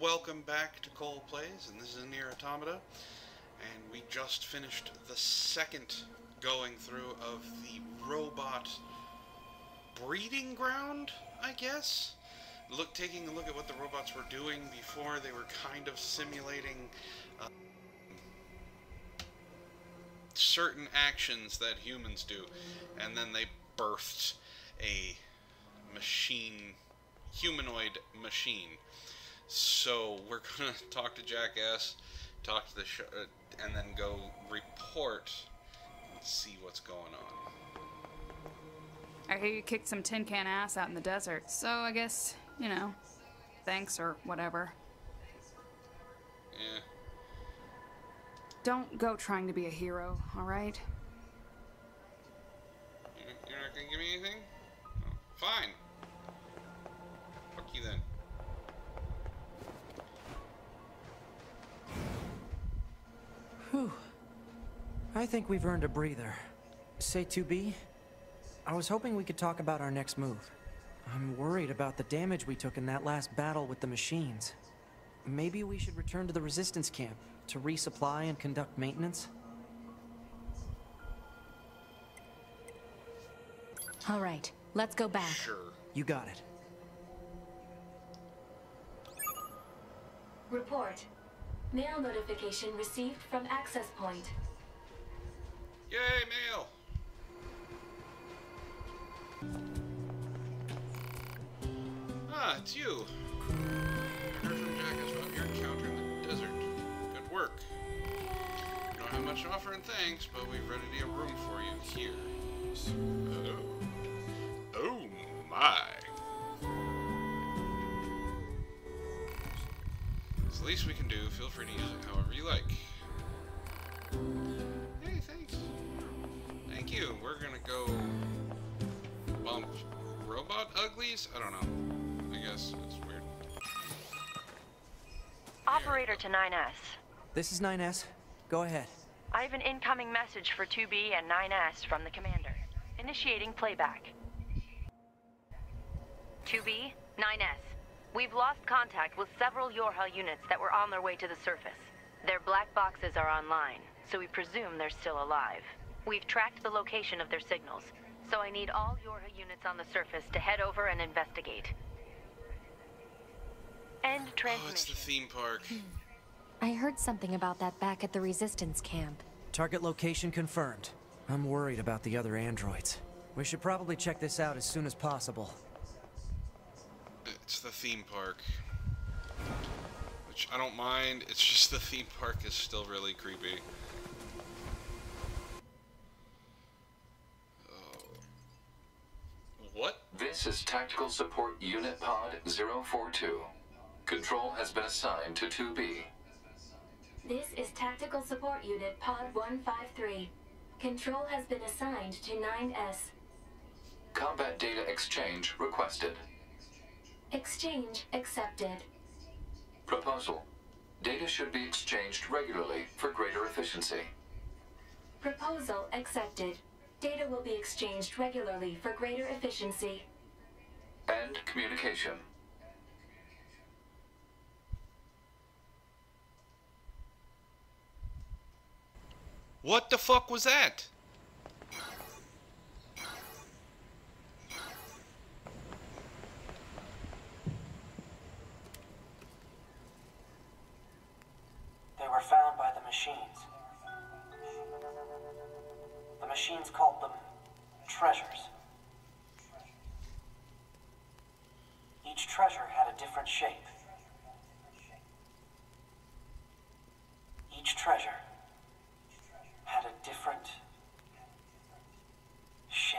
Welcome back to Cole Plays, and this is NieR: Automata, and we just finished the second going through of the robot breeding ground, I guess? Taking a look at what the robots were doing before, they were kind of simulating certain actions that humans do, and then they birthed a machine, humanoid machine. So we're gonna talk to Jackass, talk to the show, and then go report and see what's going on. I hear you kicked some tin can ass out in the desert, so I guess, you know, thanks or whatever. Yeah. Don't go trying to be a hero, alright? You're not gonna give me anything? Oh, fine. Fuck you then. Whew. I think we've earned a breather. Say 2B, I was hoping we could talk about our next move. I'm worried about the damage we took in that last battle with the machines. Maybe we should return to the resistance camp to resupply and conduct maintenance? All right, let's go back. Sure. You got it. Report. Mail notification received from access point. Yay, mail! Ah, it's you. I heard from Jackass about your encounter in the desert. Good work. We don't have much to offer in thanks, but we've readied a room for you here. So, oh my. It's the least we can do. Feel free to use it however you like. Hey, thanks. Thank you. We're gonna go bump robot uglies? I don't know. I guess it's weird. Operator to 9S. This is 9S. Go ahead. I have an incoming message for 2B and 9S from the commander. Initiating playback. 2B, 9S. We've lost contact with several Yorha units that were on their way to the surface. Their black boxes are online, so we presume they're still alive. We've tracked the location of their signals, so I need all Yorha units on the surface to head over and investigate. End transmission. Oh, it's the theme park. I heard something about that back at the resistance camp. Target location confirmed. I'm worried about the other androids. We should probably check this out as soon as possible. It's the theme park, which I don't mind. It's just the theme park is still really creepy. Oh. What? This is Tactical Support Unit Pod 042. Control has been assigned to 2B. This is Tactical Support Unit Pod 153. Control has been assigned to 9S. Combat data exchange requested. Exchange accepted. Proposal. Data should be exchanged regularly for greater efficiency. Proposal accepted. Data will be exchanged regularly for greater efficiency. End communication. What the fuck was that? The machines called them treasures. Each treasure had a different shape. Each treasure had a different shape.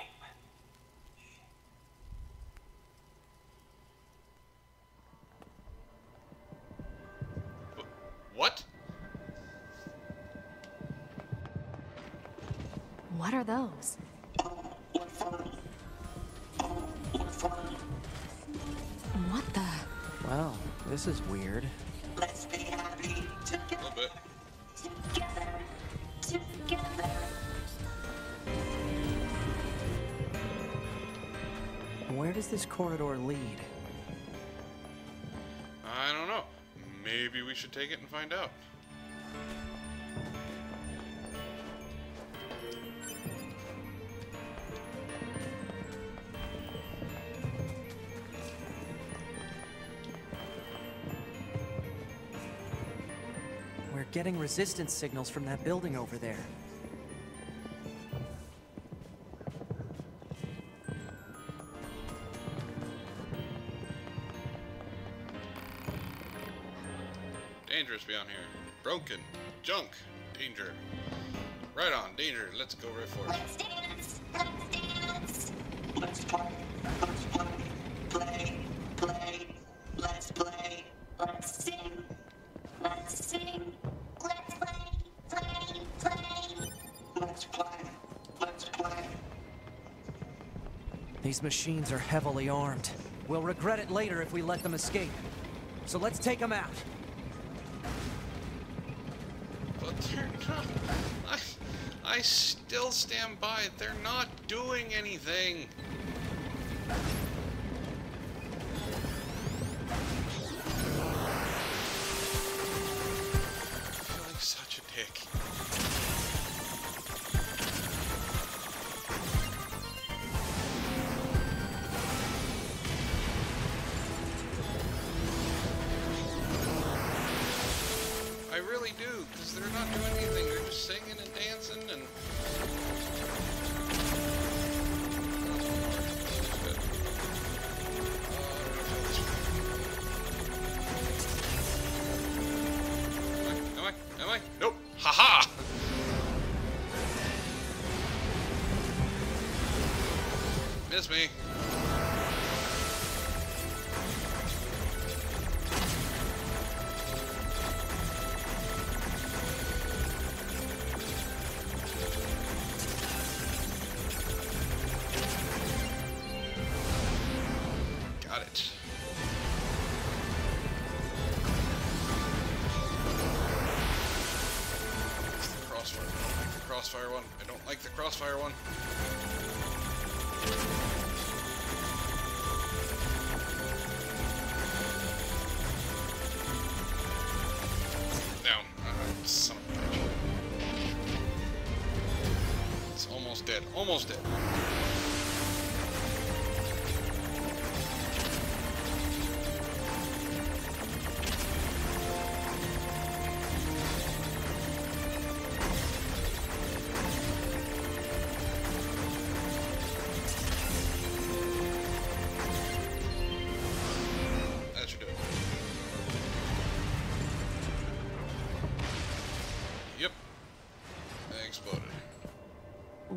What? What are those? What the? Well, this is weird. Let's be happy together. Together. Where does this corridor lead? I don't know. should take it and find out. We're getting resistance signals from that building over there. Dangerous beyond here. Broken. Junk. Danger. Right on. Danger. Let's go right for it. Let's dance. Let's dance. Let's play. Let's play. Play. Play. Let's play. Let's sing. Let's sing. Let's play. Play. Play. Let's play. Let's play. These machines are heavily armed. We'll regret it later if we let them escape. So let's take them out. I still stand by. They're not doing anything. I'm feeling such a dick. I really do, because they're not doing anything. They're just singing and dancing and... Am I? Nope. Haha! Miss me. Crossfire one. I don't like the crossfire one. Down. Son of a bitch. It's almost dead. Almost dead.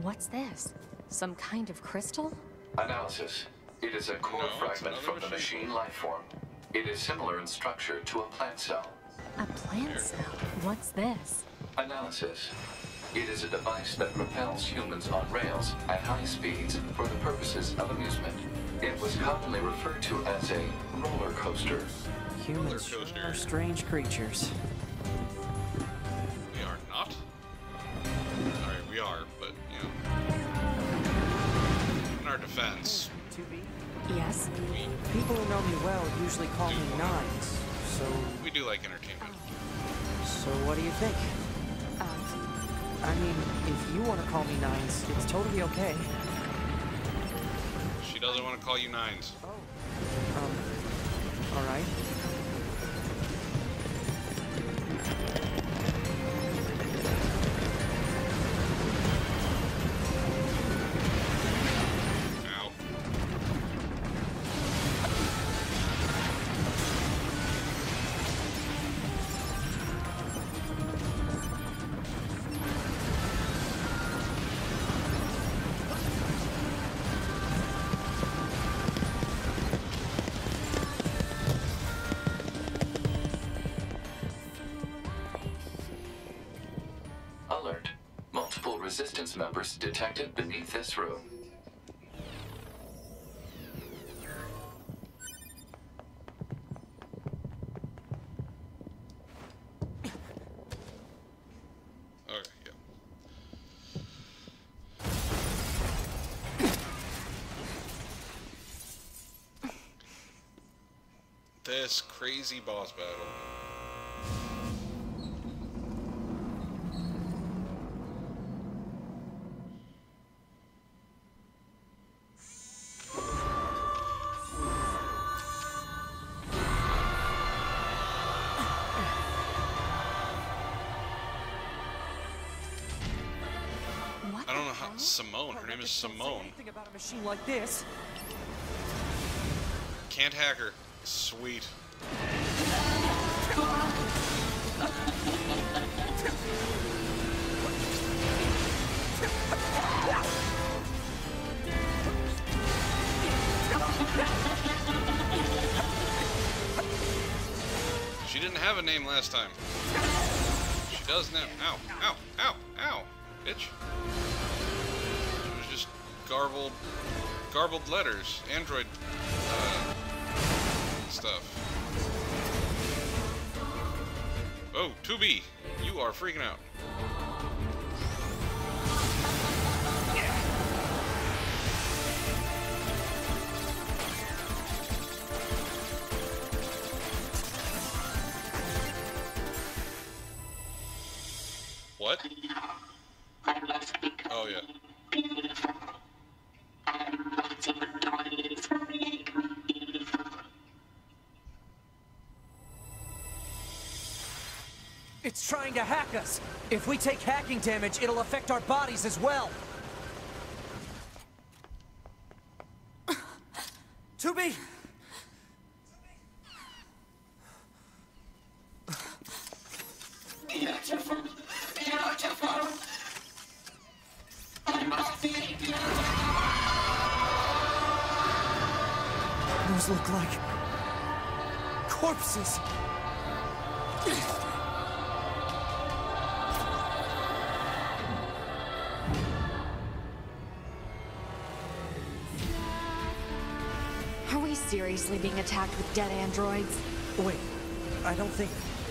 What's this? Some kind of crystal? Analysis. It is a core fragment from the machine lifeform. It is similar in structure to a plant cell. A plant cell? What's this? Analysis. It is a device that propels humans on rails at high speeds for the purposes of amusement. It was commonly referred to as a roller coaster. Humans are strange creatures. We are not. Sorry, we are, but you know. In our defense. 2B? Yes. People who know me well usually call me 9s, so we do like entertainment. So what do you think? I mean, if you want to call me 9s, it's totally okay. She doesn't want to call you 9s. Oh. Alright. Resistance members detected beneath this room. Okay, yeah. This crazy boss battle. Simone. Her name is Simone. Anything about a machine like this. Can't hack her. Sweet. She didn't have a name last time. She does now. Ow, ow, ow, ow, bitch. It was just garbled letters. Android stuff. Oh, 2B, you are freaking out. What? Oh, yeah. It's trying to hack us. If we take hacking damage, it'll affect our bodies as well. 2B! Those look like corpses. Are we seriously being attacked with dead androids? Wait, I don't think...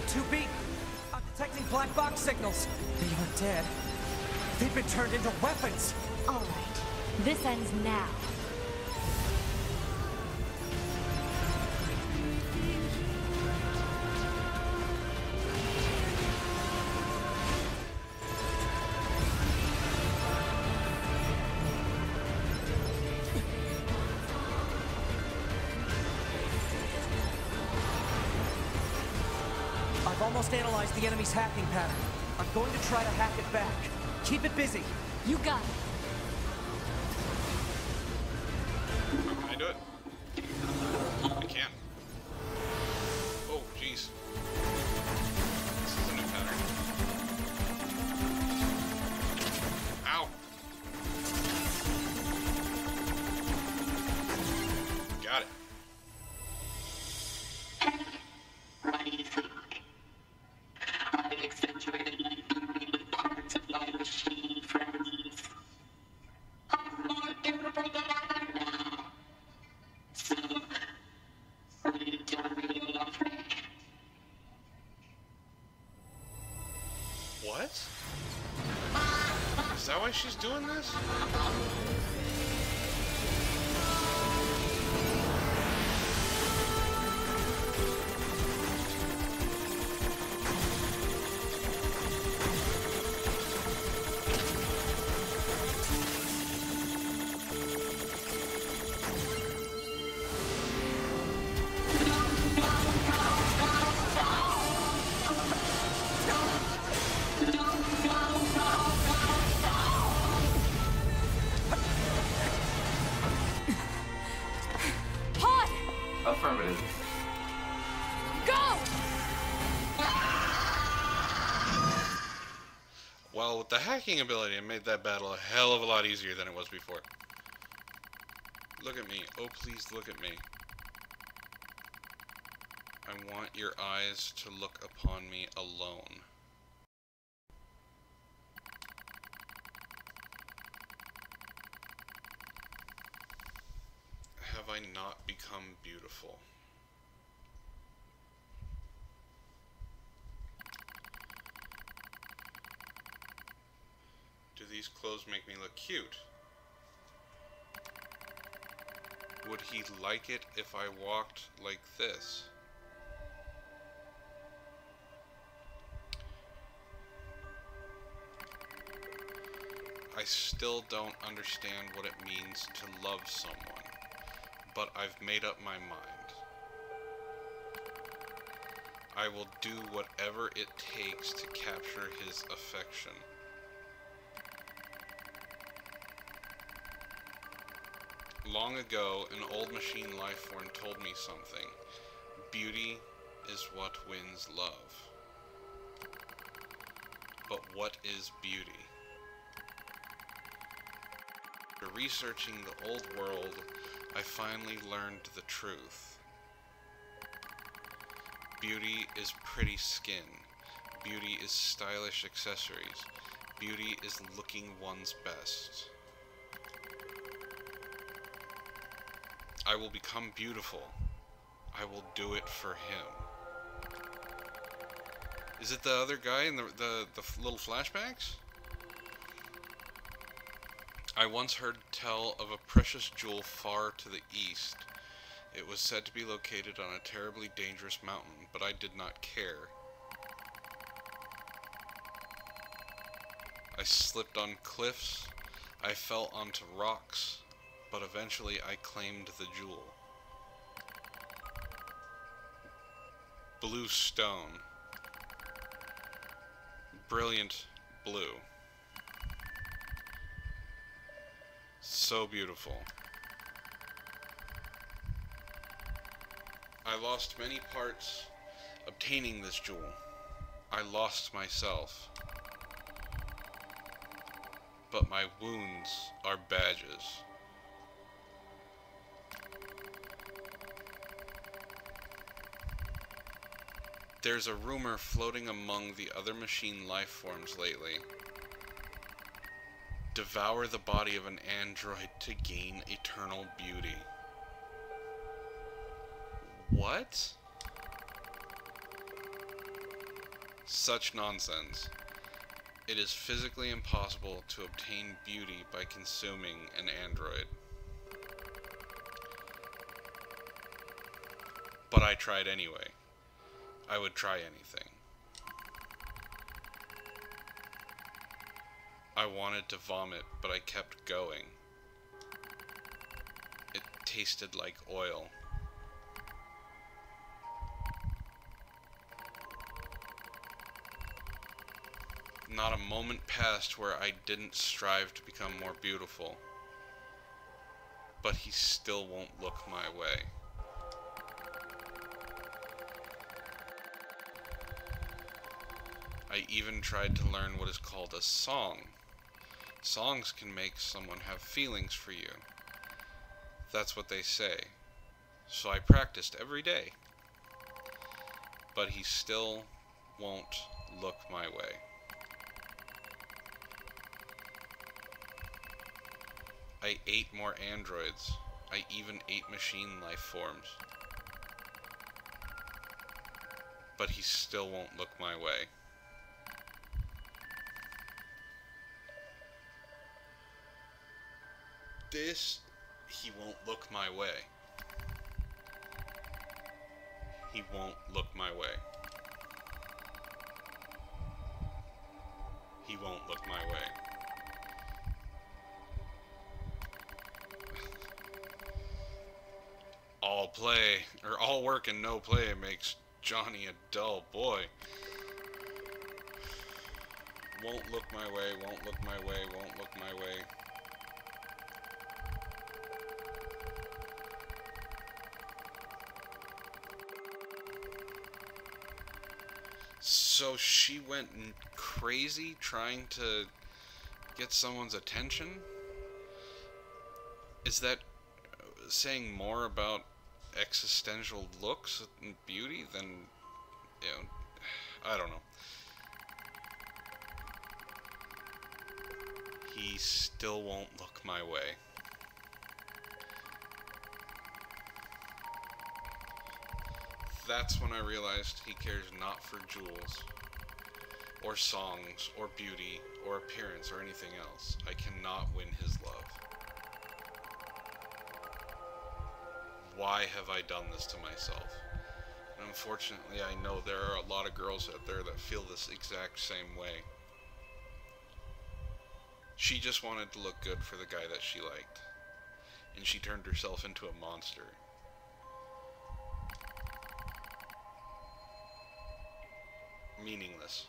2B, I'm detecting black box signals. They aren't dead. They've been turned into weapons. All right, this ends now. I've almost analyzed the enemy's hacking pattern. I'm going to try to hack it back. Keep it busy. You got it. How can I do it? I can't. Oh, jeez. This is a new pattern. Ow. Got it. What? Is that why she's doing this? Affirmative. Go! Well, with the hacking ability, it made that battle a hell of a lot easier than it was before. Look at me. Oh, please look at me. I want your eyes to look upon me alone. Have I not become beautiful? Do these clothes make me look cute? Would he like it if I walked like this? I still don't understand what it means to love someone. But I've made up my mind. I will do whatever it takes to capture his affection. Long ago, an old machine life form told me something. Beauty is what wins love. But what is beauty? After researching the old world, I finally learned the truth. Beauty is pretty skin. Beauty is stylish accessories. Beauty is looking one's best. I will become beautiful. I will do it for him. Is it the other guy in the little flashbacks? I once heard tell of a precious jewel far to the east. It was said to be located on a terribly dangerous mountain, but I did not care. I slipped on cliffs. I fell onto rocks. But eventually I claimed the jewel. Blue stone. Brilliant blue. So beautiful. I lost many parts obtaining this jewel. I lost myself. But my wounds are badges. There's a rumor floating among the other machine life forms lately. Devour the body of an android to gain eternal beauty. What? Such nonsense. It is physically impossible to obtain beauty by consuming an android. But I tried anyway. I would try anything. I wanted to vomit, but I kept going. It tasted like oil. Not a moment passed where I didn't strive to become more beautiful. But he still won't look my way. I even tried to learn what is called a song. Songs can make someone have feelings for you. That's what they say. So I practiced every day. But he still won't look my way. I ate more androids. I even ate machine life forms. But he still won't look my way. This, he won't look my way. He won't look my way. He won't look my way. All play, or all work and no play makes Johnny a dull boy. Won't look my way, won't look my way, won't look my way. So she went crazy trying to get someone's attention? Is that saying more about existential looks and beauty than, you know, I don't know. He still won't look my way. That's when I realized he cares not for jewels, or songs, or beauty, or appearance, or anything else. I cannot win his love. Why have I done this to myself? And unfortunately, I know there are a lot of girls out there that feel this exact same way. She just wanted to look good for the guy that she liked, and she turned herself into a monster. Meaningless.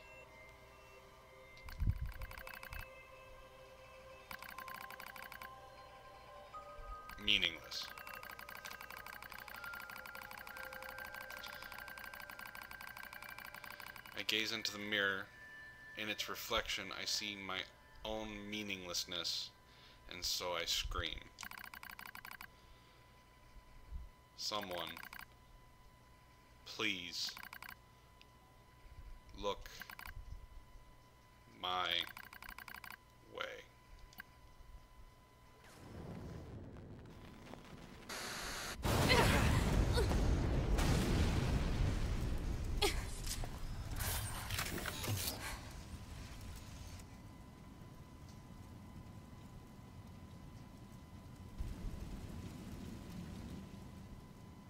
meaningless. I gaze into the mirror. In its reflection, I see my own meaninglessness, and so I scream. Someone, please, look my way.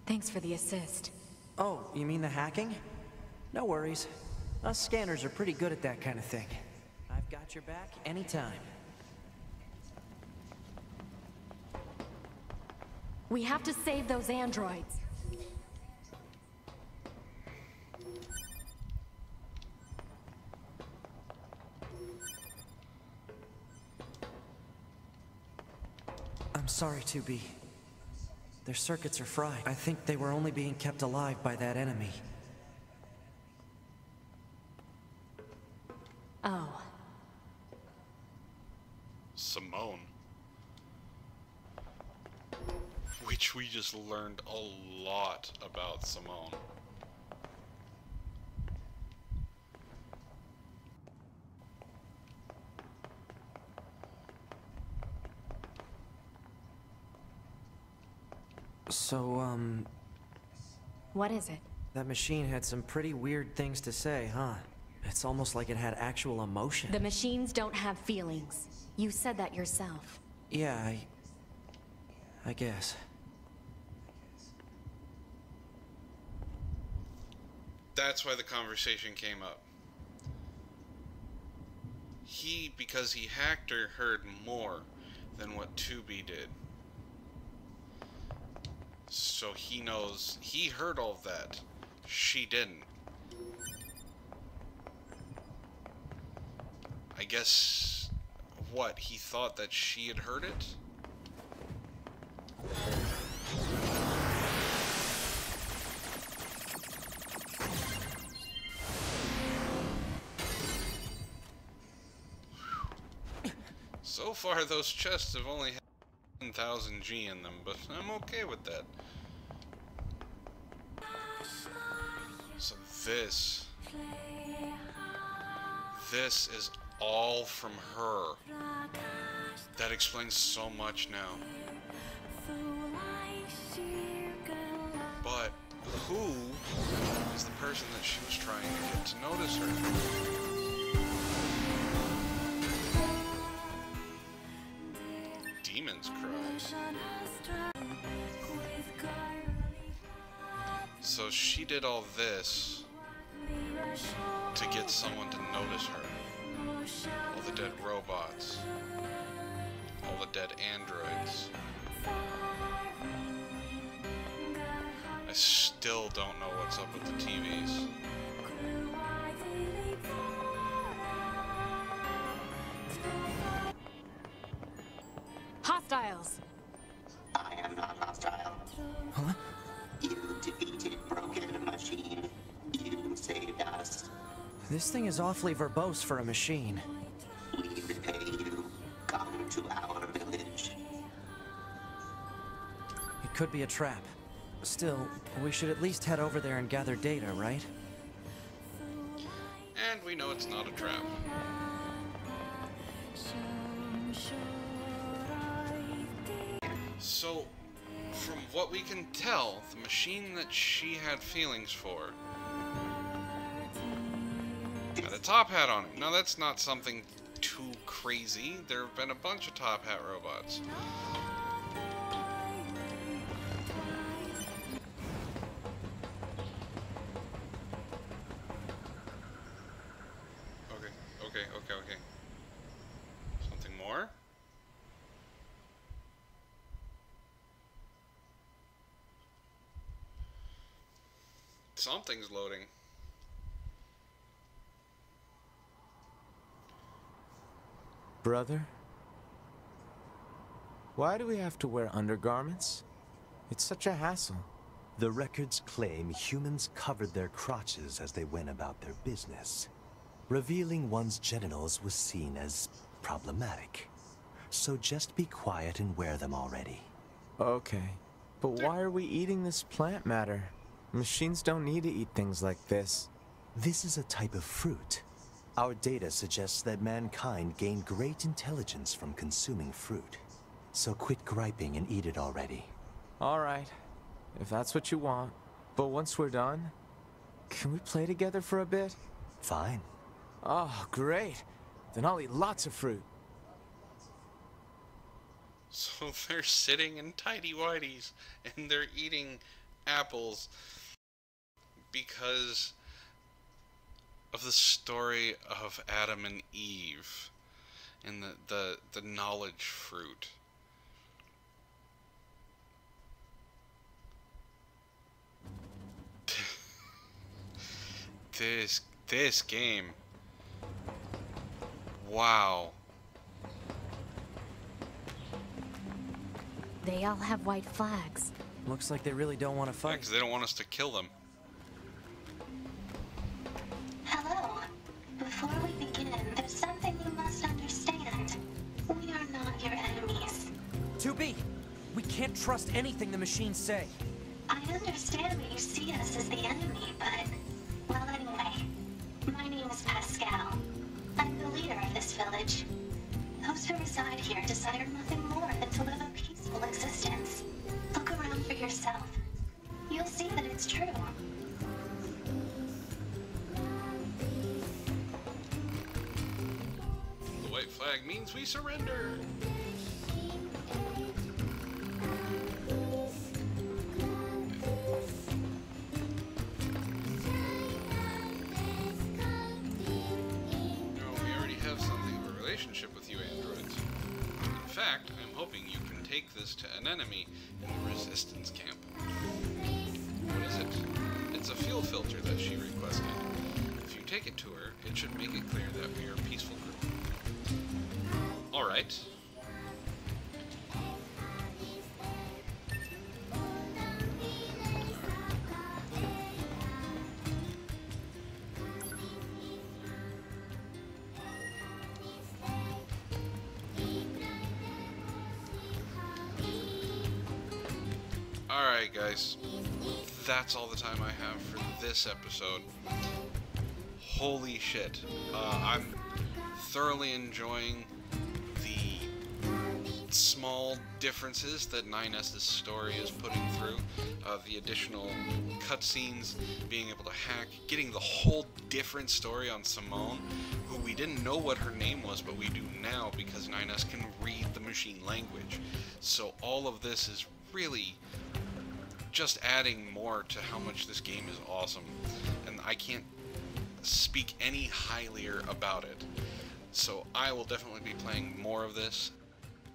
Thanks for the assist. Oh, you mean the hacking? No worries. Us scanners are pretty good at that kind of thing. I've got your back anytime. We have to save those androids. I'm sorry, 2B. Their circuits are fried. I think they were only being kept alive by that enemy. Oh. Simone. Which we just learned a lot about Simone. So, what is it? That machine had some pretty weird things to say, huh? It's almost like it had actual emotion. The machines don't have feelings. You said that yourself. Yeah, I guess. That's why the conversation came up. He, because he hacked her, heard more than what 2B did. So he knows, he heard all of that. She didn't. I guess, what, he thought that she had heard it? So far, those chests have only had 10,000 G in them, but I'm okay with that. So this is all from her. That explains so much now. But who is the person that she was trying to get to notice her? Demon's cry. So she did all this to get someone to notice her. All the dead robots. All the dead androids. I still don't know what's up with the TVs. Hostiles. I am not hostile. Huh? You defeated broken machine. You saved us. This thing is awfully verbose for a machine. We repay you. Come to our village. It could be a trap. Still, we should at least head over there and gather data, right? And we know it's not a trap. So, from what we can tell, the machine that she had feelings for had a top hat on it. Now that's not something too crazy. There have been a bunch of top hat robots. Okay. Something more? Something's loading. Brother? Why do we have to wear undergarments? It's such a hassle. The records claim humans covered their crotches as they went about their business. Revealing one's genitals was seen as problematic. So just be quiet and wear them already. Okay, but why are we eating this plant matter? Machines don't need to eat things like this. This is a type of fruit. Our data suggests that mankind gained great intelligence from consuming fruit. So quit griping and eat it already. All right, if that's what you want. But once we're done, can we play together for a bit? Fine. Oh, great. Then I'll eat lots of fruit. So they're sitting in tighty-whities and they're eating apples because of the story of Adam and Eve and the knowledge fruit. This game. Wow. They all have white flags. Looks like they really don't want to fight. Yeah, 'cause they don't want us to kill them. Hello. Before we begin, there's something you must understand. We are not your enemies. 2B, we can't trust anything the machines say. I understand that you see us as the enemy, but... Well, anyway. My name is Pascal. I'm the leader of this village. Those who reside here desire nothing more than to live a peaceful existence. Look around for yourself. You'll see that it's true. The white flag means we surrender. This to an enemy in the resistance camp. What is it? It's a fuel filter that she requested. If you take it to her, it should make it clear that we are a peaceful group. Alright. Alright guys, that's all the time I have for this episode. Holy shit, I'm thoroughly enjoying the small differences that 9S's story is putting through. The additional cutscenes, being able to hack, getting the whole different story on Simone, who we didn't know what her name was, but we do now because 9S can read the machine language. So all of this is really just adding more to how much this game is awesome, and I can't speak any highlier about it. So I will definitely be playing more of this.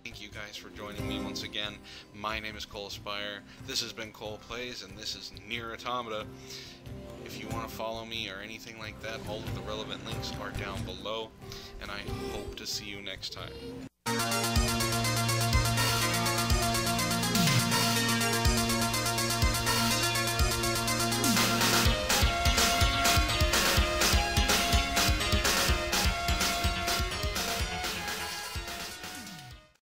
Thank you guys for joining me once again. My name is ColeSpire. This has been Cole Plays, and this is NieR: Automata. If you want to follow me or anything like that, all of the relevant links are down below, and I hope to see you next time.